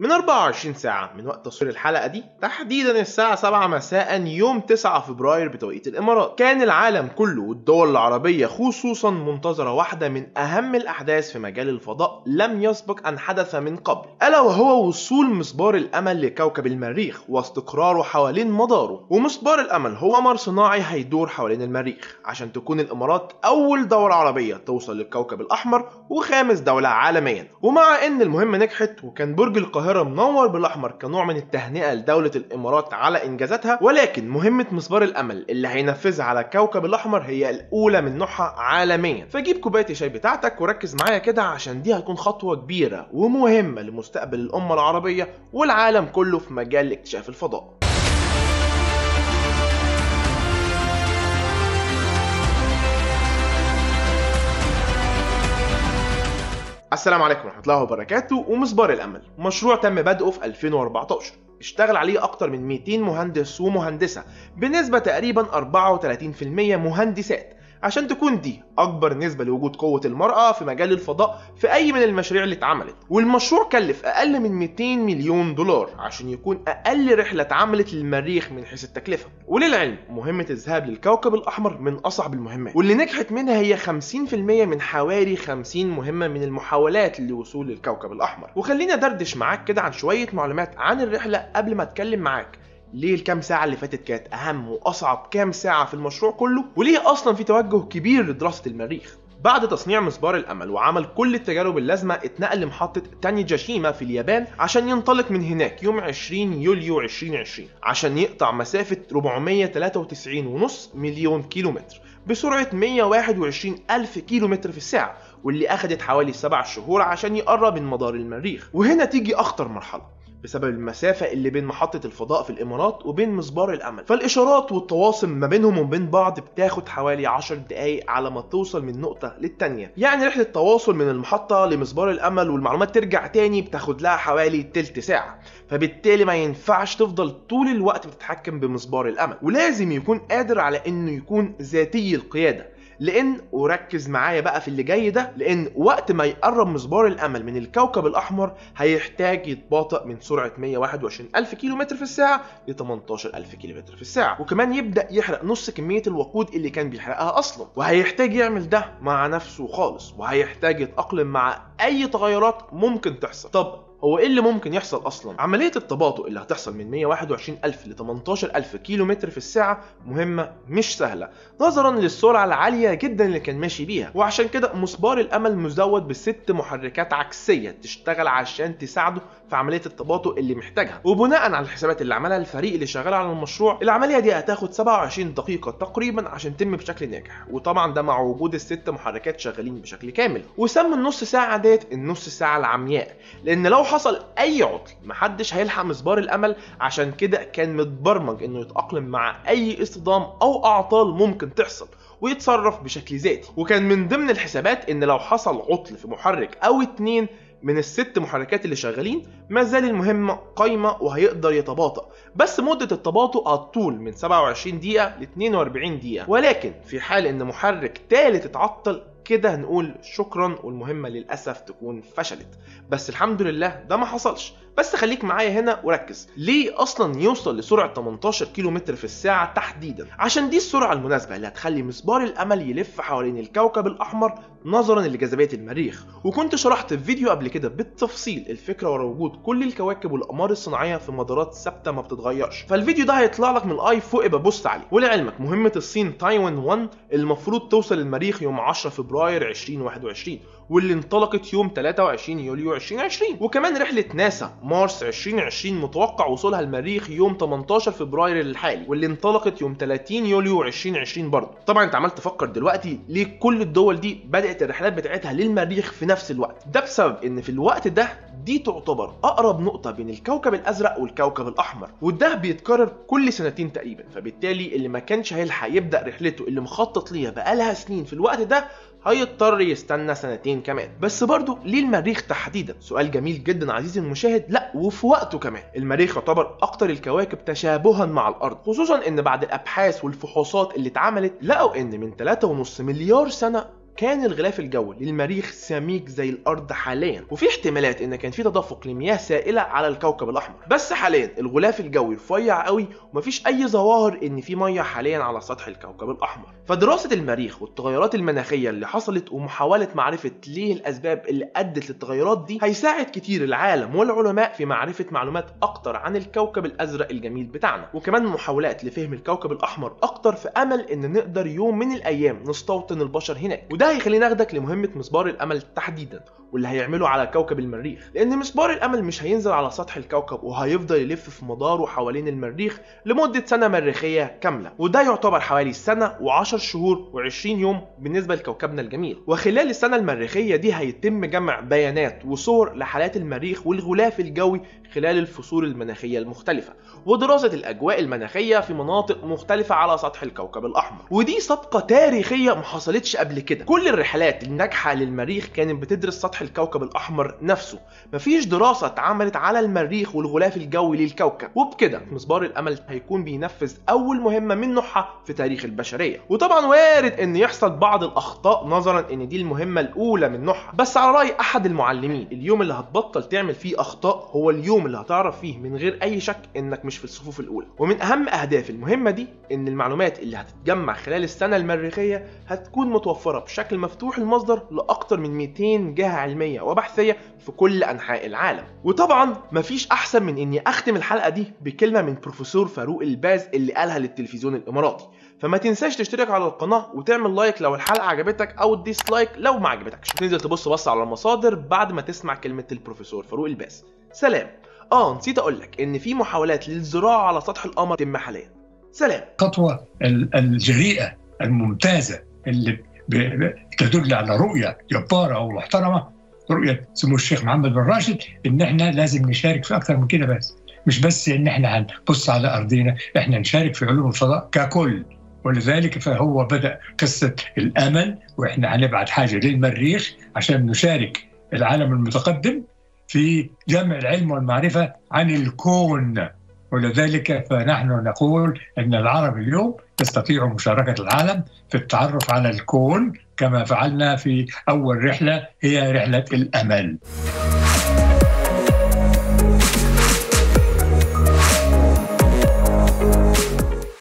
من 24 ساعة من وقت تصوير الحلقة دي، تحديدا الساعة 7 مساء يوم 9 فبراير بتوقيت الإمارات، كان العالم كله والدول العربية خصوصا منتظرة واحدة من أهم الأحداث في مجال الفضاء لم يسبق أن حدث من قبل، ألا وهو وصول مسبار الأمل لكوكب المريخ واستقراره حوالين مداره. ومسبار الأمل هو قمر صناعي هيدور حوالين المريخ عشان تكون الإمارات أول دولة عربية توصل للكوكب الأحمر وخامس دولة عالميا. ومع إن المهمة نجحت وكان برج القاهرة منور بالأحمر كنوع من التهنئة لدولة الإمارات على إنجازاتها، ولكن مهمة مسبار الأمل اللي هينفذها على كوكب الأحمر هي الأولى من نوعها عالميا. فجيب كوباية الشاي بتاعتك وركز معايا كده عشان دي هتكون خطوة كبيرة ومهمة لمستقبل الأمة العربية والعالم كله في مجال اكتشاف الفضاء. السلام عليكم ورحمة الله وبركاته. ومسبار الأمل مشروع تم بدأه في 2014، اشتغل عليه أكتر من 200 مهندس ومهندسة بنسبة تقريبا 34% مهندسات، عشان تكون دي أكبر نسبة لوجود قوة المرأة في مجال الفضاء في أي من المشاريع اللي اتعملت. والمشروع كلف أقل من 200 مليون دولار عشان يكون أقل رحلة اتعملت للمريخ من حيث التكلفة. وللعلم مهمة الذهاب للكوكب الأحمر من أصعب المهمات، واللي نجحت منها هي 50% من حوالي 50 مهمة من المحاولات لوصول للكوكب الأحمر. وخلينا دردش معاك كده عن شوية معلومات عن الرحلة قبل ما أتكلم معاك ليه الكام ساعة اللي فاتت كانت أهم وأصعب كام ساعة في المشروع كله، وليه أصلا في توجه كبير لدراسة المريخ. بعد تصنيع مسبار الأمل وعمل كل التجارب اللازمة اتنقل لمحطة تانيجاشيما في اليابان عشان ينطلق من هناك يوم 20 يوليو 2020 عشان يقطع مسافة 493.5 مليون كيلومتر بسرعة 121,000 كيلومتر في الساعة، واللي أخدت حوالي 7 شهور عشان يقرب من مدار المريخ. وهنا تيجي أخطر مرحلة بسبب المسافة اللي بين محطة الفضاء في الإمارات وبين مسبار الأمل، فالإشارات والتواصل ما بينهم وبين بعض بتاخد حوالي 10 دقايق على ما توصل من نقطة للتانية. يعني رحلة التواصل من المحطة لمسبار الأمل والمعلومات ترجع تاني بتاخد لها حوالي تلت ساعة، فبالتالي ما ينفعش تفضل طول الوقت بتتحكم بمسبار الأمل، ولازم يكون قادر على إنه يكون ذاتي القيادة. لأن وركز معايا بقى في اللي جاي ده، لأن وقت ما يقرب مسبار الأمل من الكوكب الأحمر هيحتاج يتباطأ من سرعة 121,000 كيلومتر في الساعة ل 18,000 كيلومتر في الساعة، وكمان يبدأ يحرق نص كمية الوقود اللي كان بيحرقها أصلا، وهيحتاج يعمل ده مع نفسه خالص، وهيحتاج يتأقلم مع أي تغيرات ممكن تحصل. طب هو ايه اللي ممكن يحصل اصلا؟ عملية التباطؤ اللي هتحصل من 121,000 ل 18,000 كيلومتر في الساعة مهمة مش سهلة نظرا للسرعة العالية جدا اللي كان ماشي بيها، وعشان كده مسبار الامل مزود ب6 محركات عكسية تشتغل عشان تساعده في عملية التباطؤ اللي محتاجها. وبناء على الحسابات اللي عملها الفريق اللي شغال على المشروع، العملية دي هتاخد 27 دقيقة تقريبا عشان تتم بشكل ناجح، وطبعا ده مع وجود ال6 محركات شغالين بشكل كامل. وسموا النص ساعة ديت النص ساعة العمياء، لأن لو حصل اي عطل محدش هيلحق مسبار الامل، عشان كده كان متبرمج انه يتأقلم مع اي اصطدام او اعطال ممكن تحصل ويتصرف بشكل ذاتي. وكان من ضمن الحسابات ان لو حصل عطل في محرك او 2 من ال6 محركات اللي شغالين ما زال المهمة قايمة وهيقدر يتباطأ، بس مدة التباطؤ هتطول من 27 دقيقة ل 42 دقيقة، ولكن في حال ان محرك ثالث اتعطل كده هنقول شكرا والمهمة للأسف تكون فشلت. بس الحمد لله ده ما حصلش. بس خليك معايا هنا وركز، ليه اصلا يوصل لسرعة 18 كيلومتر في الساعة تحديدا؟ عشان دي السرعة المناسبة اللي هتخلي مسبار الأمل يلف حوالين الكوكب الأحمر نظرا لجاذبية المريخ. وكنت شرحت في فيديو قبل كده بالتفصيل الفكرة ورا وجود كل الكواكب والأقمار الصناعية في مدارات ثابتة ما بتتغيرش، فالفيديو ده هيطلع لك من الاي فوق يبقى بص عليه. ولعلمك مهمة الصين تايوان 1 المفروض توصل للمريخ يوم 10 فبراير 2021 واللي انطلقت يوم 23 يوليو 2020، وكمان رحلة ناسا مارس 2020 متوقع وصولها المريخ يوم 18 فبراير الحالي واللي انطلقت يوم 30 يوليو 2020 برضه. طبعا انت عمال تفكر دلوقتي ليه كل الدول دي بدأت الرحلات بتاعتها للمريخ في نفس الوقت؟ ده بسبب ان في الوقت ده دي تعتبر اقرب نقطة بين الكوكب الازرق والكوكب الاحمر، وده بيتكرر كل 2 سنين تقريبا، فبالتالي اللي ما كانش هيلحق يبدأ رحلته اللي مخطط ليها بقالها سنين في الوقت ده هيضطر يستنى 2 سنين كمان. بس برضه ليه المريخ تحديدا؟ سؤال جميل جدا عزيزي المشاهد. لا وفي وقته كمان، المريخ يعتبر اكتر الكواكب تشابها مع الارض، خصوصا ان بعد الابحاث والفحوصات اللي اتعملت لقوا ان من 3.5 مليار سنة كان الغلاف الجوي للمريخ سميك زي الارض حاليا، وفي احتمالات ان كان في تدفق لمياه سائله على الكوكب الاحمر، بس حاليا الغلاف الجوي رفيع قوي ومفيش اي ظواهر ان في ميه حاليا على سطح الكوكب الاحمر. فدراسه المريخ والتغيرات المناخيه اللي حصلت ومحاوله معرفه ليه الاسباب اللي ادت للتغيرات دي هيساعد كتير العالم والعلماء في معرفه معلومات اكتر عن الكوكب الازرق الجميل بتاعنا، وكمان محاولات لفهم الكوكب الاحمر اكتر في امل ان نقدر يوم من الايام نستوطن البشر هناك. وده هيخلينا ناخدك لمهمه مسبار الامل تحديدا واللي هيعمله على كوكب المريخ، لان مسبار الامل مش هينزل على سطح الكوكب وهيفضل يلف في مداره حوالين المريخ لمده سنه مريخيه كامله، وده يعتبر حوالي سنه و10 شهور و20 يوم بالنسبه لكوكبنا الجميل. وخلال السنه المريخيه دي هيتم جمع بيانات وصور لحالات المريخ والغلاف الجوي خلال الفصول المناخيه المختلفه ودراسه الاجواء المناخيه في مناطق مختلفه على سطح الكوكب الاحمر، ودي سابقه تاريخيه ما حصلتش قبل كده. كل الرحلات الناجحه للمريخ كانت بتدرس سطح الكوكب الاحمر نفسه، مفيش دراسه اتعملت على المريخ والغلاف الجوي للكوكب، وبكده مسبار الامل هيكون بينفذ اول مهمه من نوعها في تاريخ البشريه. وطبعا وارد ان يحصل بعض الاخطاء نظرا ان دي المهمه الاولى من نوعها، بس على راي احد المعلمين اليوم اللي هتبطل تعمل فيه اخطاء هو اليوم اللي هتعرف فيه من غير اي شك انك مش في الصفوف الاولى. ومن اهم اهداف المهمه دي ان المعلومات اللي هتتجمع خلال السنه المريخيه هتكون متوفره بشكل مفتوح المصدر لاكثر من 200 جهه علميه وبحثيه في كل انحاء العالم. وطبعا مفيش احسن من اني اختم الحلقه دي بكلمه من بروفيسور فاروق الباز اللي قالها للتلفزيون الاماراتي، فما تنساش تشترك على القناه وتعمل لايك لو الحلقه عجبتك او ديسلايك لو ما عجبتكش، تنزل تبص بص على المصادر بعد ما تسمع كلمه البروفيسور فاروق الباز. سلام. نسيت اقولك ان في محاولات للزراعه على سطح القمر تتم حاليا. سلام. الخطوه الجريئه الممتازه اللي تدل على رؤية جبارة ومحترمة، رؤية سمو الشيخ محمد بن راشد، إن إحنا لازم نشارك في أكثر من كده، مش بس إن إحنا هنبص على أرضنا، إحنا نشارك في علوم الفضاء ككل، ولذلك فهو بدأ قصة الأمل، وإحنا هنبعت حاجة للمريخ عشان نشارك العالم المتقدم في جمع العلم والمعرفة عن الكون، ولذلك فنحن نقول أن العرب اليوم تستطيع مشاركة العالم في التعرف على الكون كما فعلنا في أول رحلة هي رحلة الأمل.